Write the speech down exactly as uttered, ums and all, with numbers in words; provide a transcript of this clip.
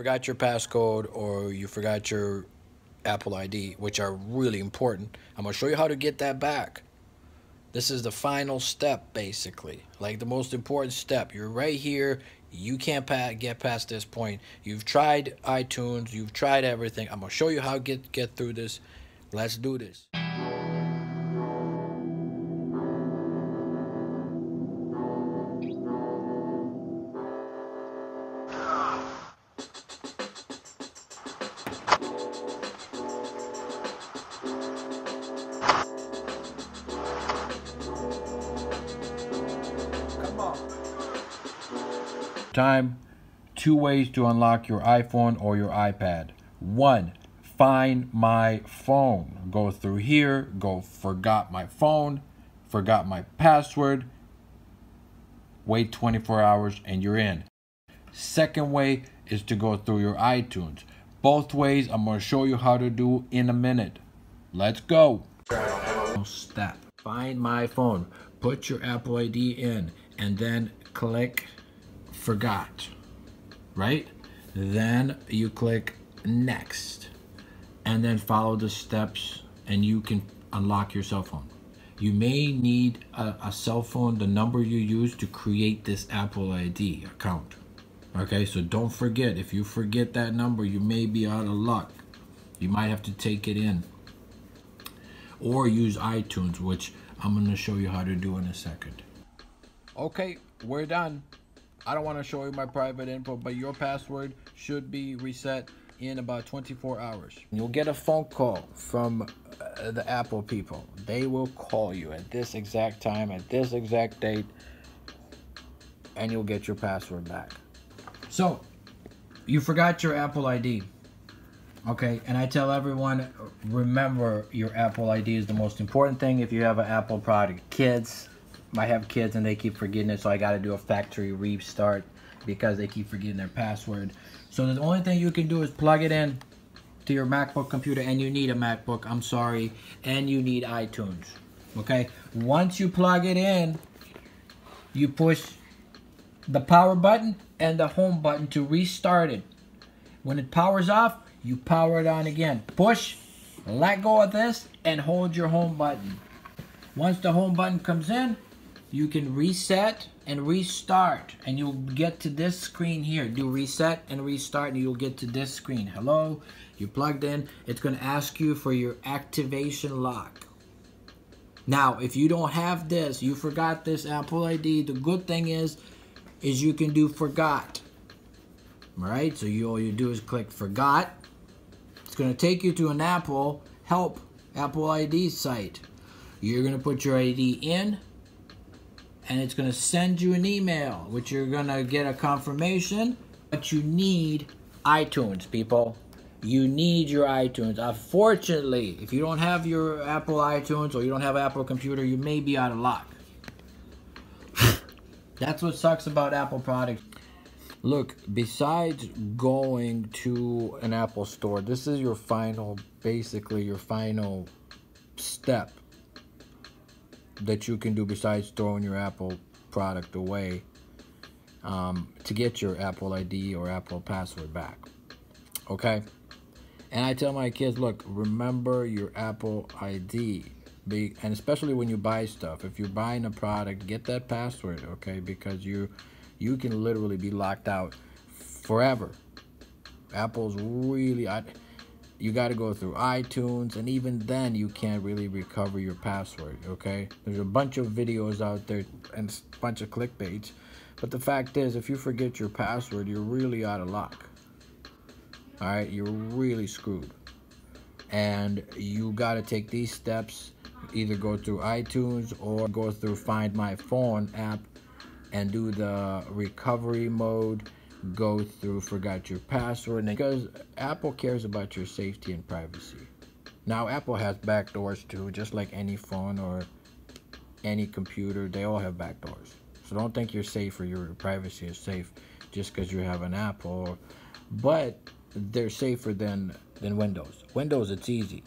forgot your passcode or you forgot your Apple I D, which are really important. I'm going to show you how to get that back. This is the final step, basically, like the most important step. You're right here. You can't pa get past this point. You've tried iTunes. You've tried everything. I'm going to show you how to get, get through this. Let's do this. Time, two ways to unlock your iPhone or your iPad. One, find my phone. Go through here, go forgot my phone, forgot my password, wait twenty-four hours and you're in. Second way is to go through your iTunes. Both ways I'm going to show you how to do in a minute. Let's go. Step. Find my phone. Put your Apple I D in and then click forgot, right? Then you click next and then follow the steps and you can unlock your cell phone. You may need a, a cell phone, the number you use to create this Apple I D account. Okay, so don't forget, if you forget that number, you may be out of luck. You might have to take it in or use iTunes, which I'm going to show you how to do in a second. Okay, we're done. I don't want to show you my private info, but your password should be reset in about twenty-four hours. You'll get a phone call from uh, the Apple people. They will call you at this exact time, at this exact date, and you'll get your password back. So, you forgot your Apple I D. Okay, and I tell everyone, remember your Apple I D is the most important thing if you have an Apple product. Kids, I have kids and they keep forgetting it, so I got to do a factory restart because they keep forgetting their password. So the only thing you can do is plug it in to your MacBook computer, and you need a MacBook, I'm sorry, and you need iTunes, okay? Once you plug it in, you push the power button and the home button to restart it. When it powers off, you power it on again. Push, let go of this, and hold your home button. Once the home button comes in, you can reset and restart, and you'll get to this screen here. Do reset and restart, and you'll get to this screen. Hello, you plugged in. It's going to ask you for your activation lock. Now, if you don't have this, you forgot this Apple I D, the good thing is, is you can do forgot. All right, so you, all you do is click forgot. It's going to take you to an Apple help Apple I D site. You're going to put your I D in, and it's going to send you an email, which you're going to get a confirmation. But you need iTunes, people. You need your iTunes. Unfortunately, if you don't have your Apple iTunes or you don't have an Apple computer, you may be out of luck. That's what sucks about Apple products. Look, besides going to an Apple store, this is your final, basically your final step that you can do besides throwing your Apple product away um, to get your Apple I D or Apple password back, okay? And I tell my kids, look, remember your Apple I D, Be, and especially when you buy stuff. If you're buying a product, get that password, okay? Because you, you can literally be locked out forever. Apple's really... I, You got to go through iTunes, and even then you can't really recover your password, okay? There's a bunch of videos out there and a bunch of clickbaits, but the fact is, if you forget your password, you're really out of luck. All right, you're really screwed. And you got to take these steps, either go through iTunes or go through Find My Phone app and do the recovery mode. Go through forgot your password, because Apple cares about your safety and privacy. Now Apple has back doors too, just like any phone or any computer. They all have back doors, so don't think you're safe or your privacy is safe just because you have an Apple. But they're safer than than Windows Windows. It's easy.